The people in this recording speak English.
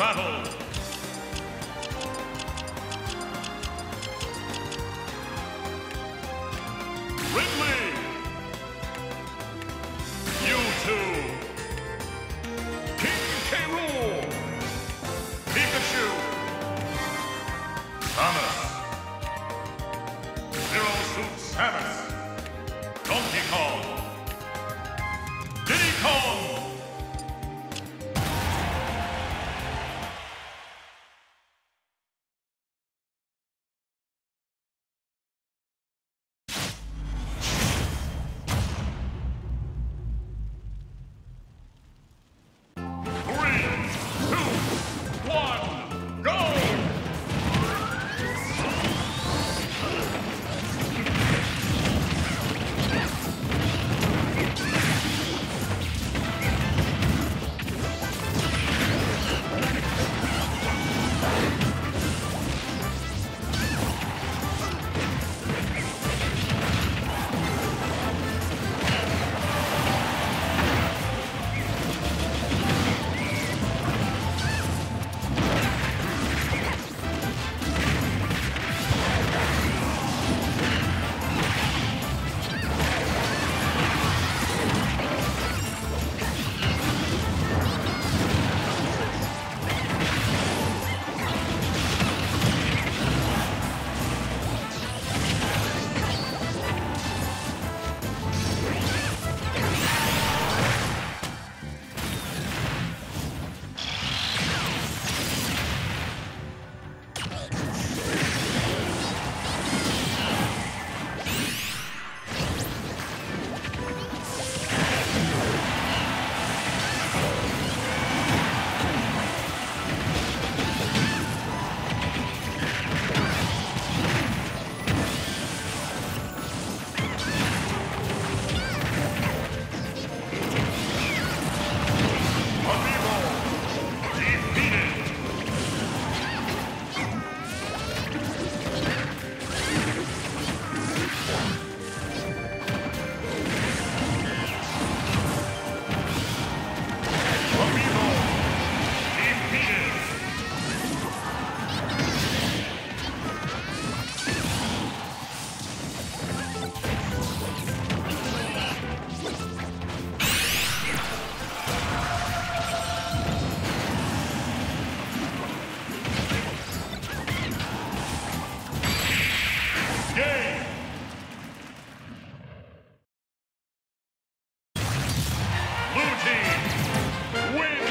battle. Ridley, you too. King K Rool, Pikachu, Thomas, Zero Suit Samus, Donkey Kong, Diddy Kong. Blue team win!